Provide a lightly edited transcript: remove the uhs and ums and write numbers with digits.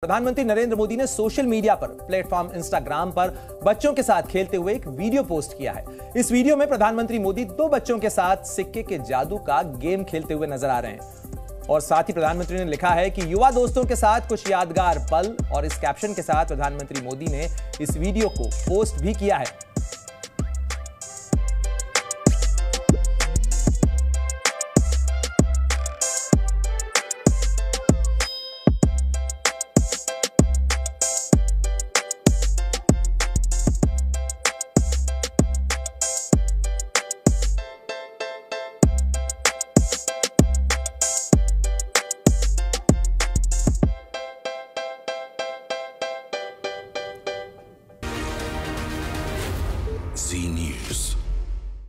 प्रधानमंत्री नरेंद्र मोदी ने social media पर प्लेटफॉर्म इंस्टाग्राम पर बच्चों के साथ खेलते हुए एक वीडियो पोस्ट किया है। इस वीडियो में प्रधानमंत्री मोदी दो बच्चों के साथ सिक्के के जादू का गेम खेलते हुए नजर आ रहे हैं और साथ ही प्रधानमंत्री ने लिखा है कि युवा दोस्तों के साथ कुछ यादगार पल। और इस कैप्शन के साथ प्रधानमंत्री मोदी ने इस वीडियो को पोस्ट भी किया है।